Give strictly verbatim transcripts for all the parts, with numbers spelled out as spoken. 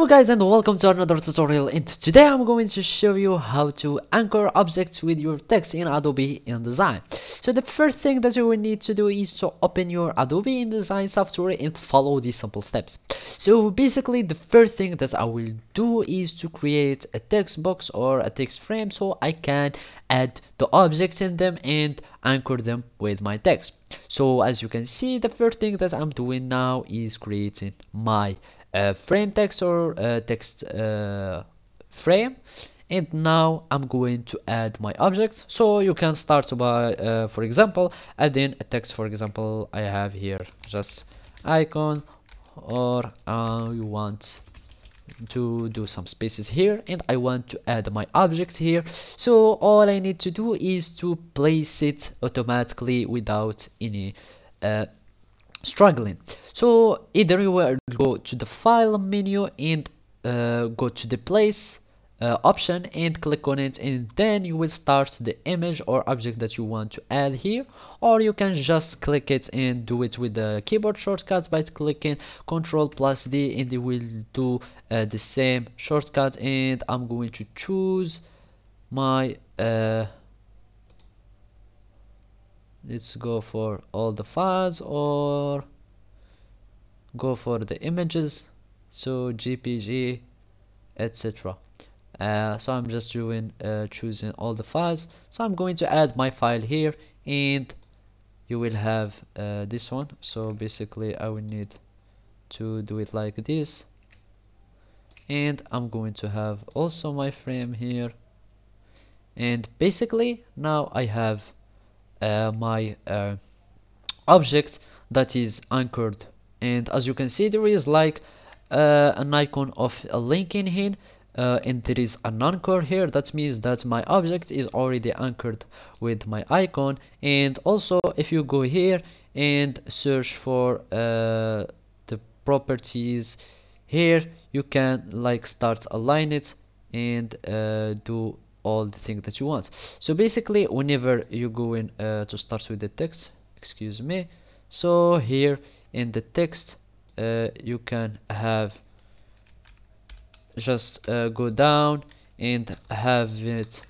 Hello guys and welcome to another tutorial, and today I'm going to show you how to anchor objects with your text in Adobe InDesign. So the first thing that you will need to do is to open your Adobe InDesign software and follow these simple steps. So basically the first thing that I will do is to create a text box or a text frame so I can add the objects in them and anchor them with my text. So as you can see, the first thing that I'm doing now is creating my Uh, frame text or uh, text uh, frame, and now I'm going to add my object. So you can start by uh, for example adding a text. For example, I have here just icon, or uh, you want to do some spaces here, and I want to add my object here. So all I need to do is to place it automatically without any uh, struggling. So either you will go to the file menu and uh, go to the place uh, option and click on it, and then you will start the image or object that you want to add here, or you can just click it and do it with the keyboard shortcut by clicking control plus D, and it will do uh, the same shortcut. And I'm going to choose my uh, let's go for all the files or go for the images, so G P G, etc. uh, so I'm just doing uh, choosing all the files. So I'm going to add my file here, and you will have uh, this one. So basically I will need to do it like this, and I'm going to have also my frame here, and basically now I have Uh, my uh, object that is anchored. And as you can see, there is like uh, an icon of a link in here, uh, and there is an anchor here. That means that my object is already anchored with my icon. And also if you go here and search for uh, the properties here, you can like start align it and uh, do all the things that you want. So basically whenever you go in uh, to start with the text, excuse me so here in the text uh, you can have just uh, go down and have it,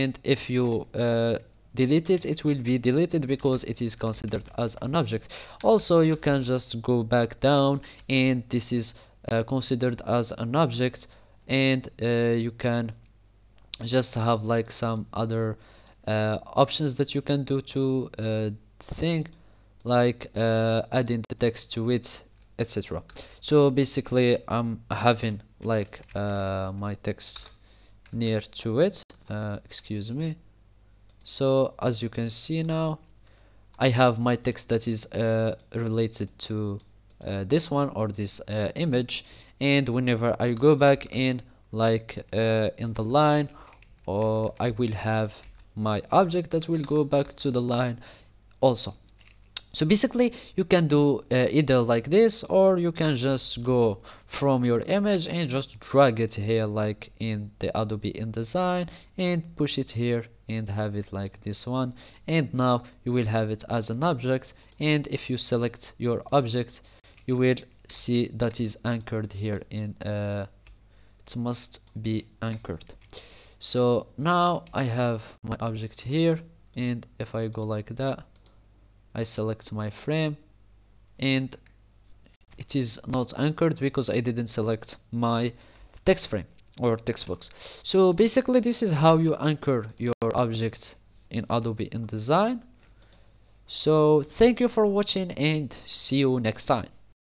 and if you uh, delete it, it will be deleted because it is considered as an object. Also you can just go back down, and this is uh, considered as an object, and uh, you can just have like some other uh, options that you can do to uh, think like uh, adding the text to it, etc. So basically I'm having like uh, my text near to it, uh, excuse me so as you can see now I have my text that is uh, related to uh, this one or this uh, image. And whenever I go back in like uh, in the line, or I will have my object that will go back to the line also. So basically you can do uh, either like this, or you can just go from your image and just drag it here like in the Adobe InDesign and push it here and have it like this one, and now you will have it as an object. And if you select your object, you will see that is anchored here in uh, it must be anchored. So now I have my object here, and if I go like that, I select my frame, and it is not anchored because I didn't select my text frame or text box. So basically this is how you anchor your object in Adobe InDesign. So thank you for watching, and see you next time.